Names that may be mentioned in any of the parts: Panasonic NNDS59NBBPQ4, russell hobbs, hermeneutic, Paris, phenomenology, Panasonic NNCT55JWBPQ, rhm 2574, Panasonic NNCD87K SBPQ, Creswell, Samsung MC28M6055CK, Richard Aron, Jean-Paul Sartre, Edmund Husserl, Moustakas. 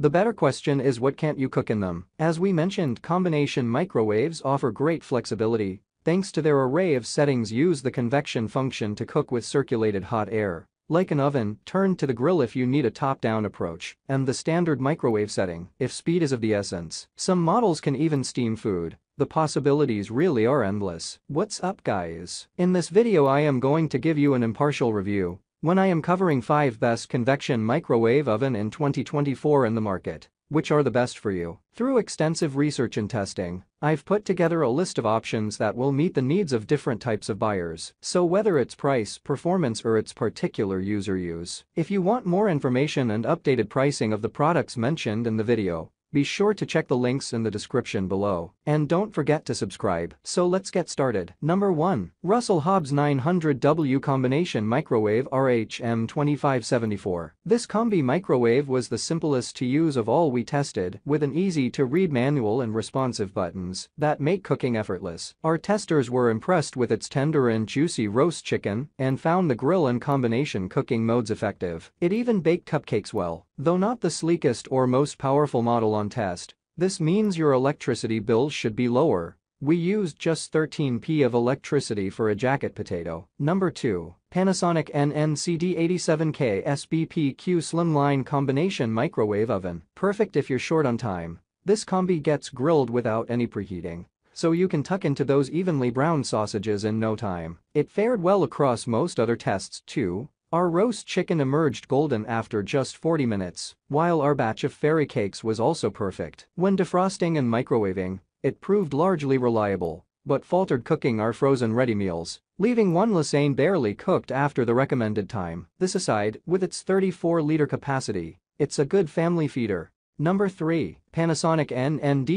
The better question is, what can't you cook in them? As we mentioned, combination microwaves offer great flexibility. Thanks to their array of settings, use the convection function to cook with circulated hot air. Like an oven, turn to the grill if you need a top-down approach, and the standard microwave setting if speed is of the essence. Some models can even steam food. The possibilities really are endless. What's up, guys? In this video I am going to give you an impartial review when I am covering 5 best convection microwave oven in 2024 in the market. Which are the best for you? Through extensive research and testing, I've put together a list of options that will meet the needs of different types of buyers, so whether it's price, performance, or its particular user use. If you want more information and updated pricing of the products mentioned in the video, be sure to check the links in the description below. And don't forget to subscribe. So let's get started. Number 1. Russell Hobbs 900W Combination Microwave rhm 2574. This combi microwave was the simplest to use of all we tested, with an easy-to-read manual and responsive buttons that make cooking effortless. Our testers were impressed with its tender and juicy roast chicken and found the grill and combination cooking modes effective. It even baked cupcakes well. Though not the sleekest or most powerful model on test, this means your electricity bills should be lower. We used just 13p of electricity for a jacket potato. Number 2. Panasonic NNCD87K SBPQ Slimline Combination Microwave Oven. Perfect if you're short on time. This combi gets grilled without any preheating, so you can tuck into those evenly browned sausages in no time. It fared well across most other tests too. Our roast chicken emerged golden after just 40 minutes, while our batch of fairy cakes was also perfect. When defrosting and microwaving, it proved largely reliable, but faltered cooking our frozen ready meals, leaving one lasagne barely cooked after the recommended time. This aside, with its 34-liter capacity, it's a good family feeder. Number 3. Panasonic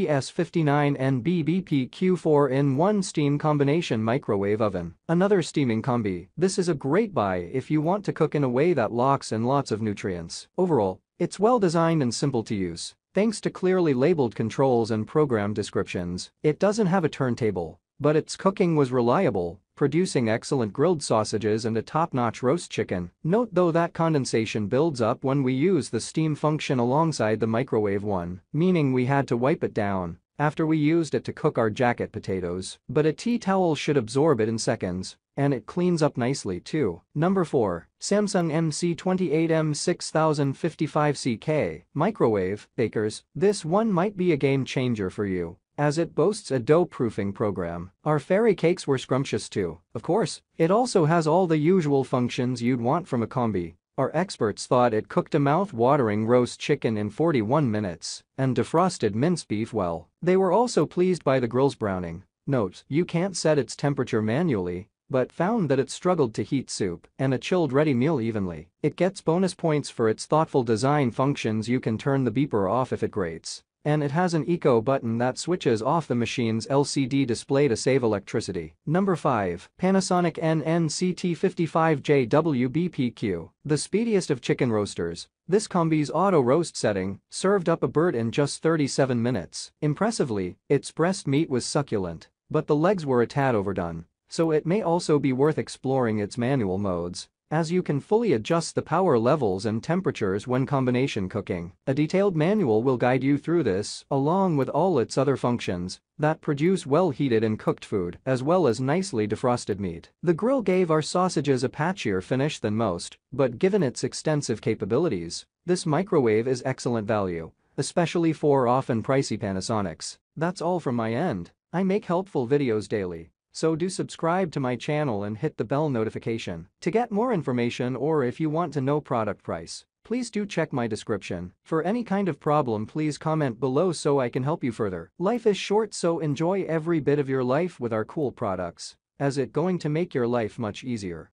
NNDS59NBBPQ4 in 1 Steam Combination Microwave Oven. Another steaming combi. This is a great buy if you want to cook in a way that locks in lots of nutrients. Overall, it's well designed and simple to use. Thanks to clearly labeled controls and program descriptions, it doesn't have a turntable, but its cooking was reliable, producing excellent grilled sausages and a top-notch roast chicken. Note though that condensation builds up when we use the steam function alongside the microwave one, meaning we had to wipe it down after we used it to cook our jacket potatoes, but a tea towel should absorb it in seconds, and it cleans up nicely too. Number 4. Samsung MC28M6055CK Microwave. Bakers, this one might be a game changer for you, as it boasts a dough-proofing program. Our fairy cakes were scrumptious too. Of course, it also has all the usual functions you'd want from a combi. Our experts thought it cooked a mouth-watering roast chicken in 41 minutes and defrosted minced beef well. They were also pleased by the grill's browning. Note, you can't set its temperature manually, but found that it struggled to heat soup and a chilled ready meal evenly. It gets bonus points for its thoughtful design functions. You can turn the beeper off if it grates, and it has an eco button that switches off the machine's LCD display to save electricity. Number 5. Panasonic NNCT55JWBPQ. The speediest of chicken roasters, this combi's auto roast setting served up a bird in just 37 minutes. Impressively, its breast meat was succulent, but the legs were a tad overdone, so it may also be worth exploring its manual modes, as you can fully adjust the power levels and temperatures when combination cooking. A detailed manual will guide you through this, along with all its other functions that produce well-heated and cooked food, as well as nicely defrosted meat. The grill gave our sausages a patchier finish than most, but given its extensive capabilities, this microwave is excellent value, especially for often pricey Panasonics. That's all from my end. I make helpful videos daily, so do subscribe to my channel and hit the bell notification. To get more information, or if you want to know product price, please do check my description. For any kind of problem, please comment below so I can help you further. Life is short, so enjoy every bit of your life with our cool products, as it's going to make your life much easier.